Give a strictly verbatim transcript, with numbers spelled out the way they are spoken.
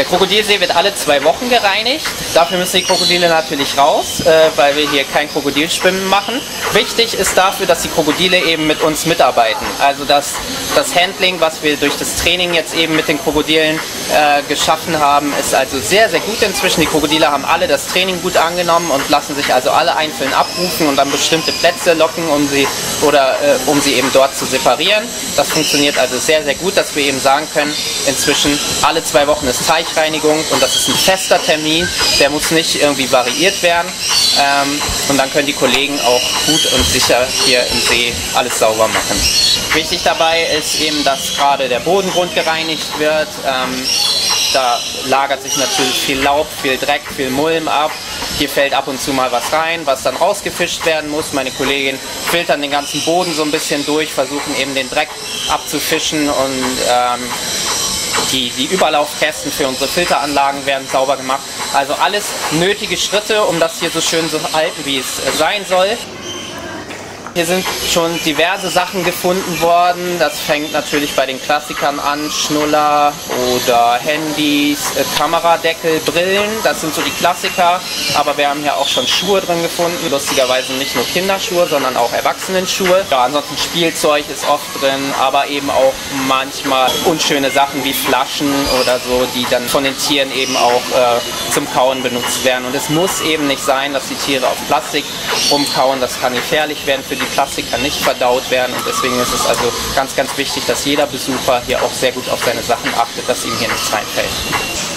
Der Krokodilsee wird alle zwei Wochen gereinigt. Dafür müssen die Krokodile natürlich raus, äh, weil wir hier kein Krokodilschwimmen machen. Wichtig ist dafür, dass die Krokodile eben mit uns mitarbeiten. Also dass das Handling, was wir durch das Training jetzt eben mit den Krokodilen äh, geschaffen haben, ist also sehr, sehr gut inzwischen. Die Krokodile haben alle das Training gut angenommen und lassen sich also alle einzeln abrufen und an bestimmte Plätze locken, um sie, oder, äh, um sie eben dort zu separieren. Das funktioniert also sehr, sehr gut, dass wir eben sagen können, inzwischen alle zwei Wochen ist Teichreinigung und das ist ein fester Termin, der muss nicht irgendwie variiert werden. Ähm, und dann können die Kollegen auch gut und sicher hier im See alles sauber machen. Wichtig dabei ist eben, dass gerade der Bodengrund gereinigt wird. Ähm, da lagert sich natürlich viel Laub, viel Dreck, viel Mulm ab. Hier fällt ab und zu mal was rein, was dann rausgefischt werden muss. Meine Kollegin filtern den ganzen Boden so ein bisschen durch, versuchen eben den Dreck abzufischen und ähm, Die, die Überlaufkästen für unsere Filteranlagen werden sauber gemacht. Also alles nötige Schritte, um das hier so schön zu halten, wie es sein soll. Hier sind schon diverse Sachen gefunden worden. Das fängt natürlich bei den Klassikern an. Schnuller oder Handys, Kameradeckel, Brillen. Das sind so die Klassiker. Aber wir haben hier auch schon Schuhe drin gefunden. Lustigerweise nicht nur Kinderschuhe, sondern auch Erwachsenenschuhe. Ja, ansonsten Spielzeug ist oft drin, aber eben auch manchmal unschöne Sachen wie Flaschen oder so, die dann von den Tieren eben auch äh, zum Kauen benutzt werden. Und es muss eben nicht sein, dass die Tiere auf Plastik rumkauen. Das kann gefährlich werden für die Plastik, kann nicht verdaut werden, und deswegen ist es also ganz, ganz wichtig, dass jeder Besucher hier auch sehr gut auf seine Sachen achtet, dass ihm hier nichts reinfällt.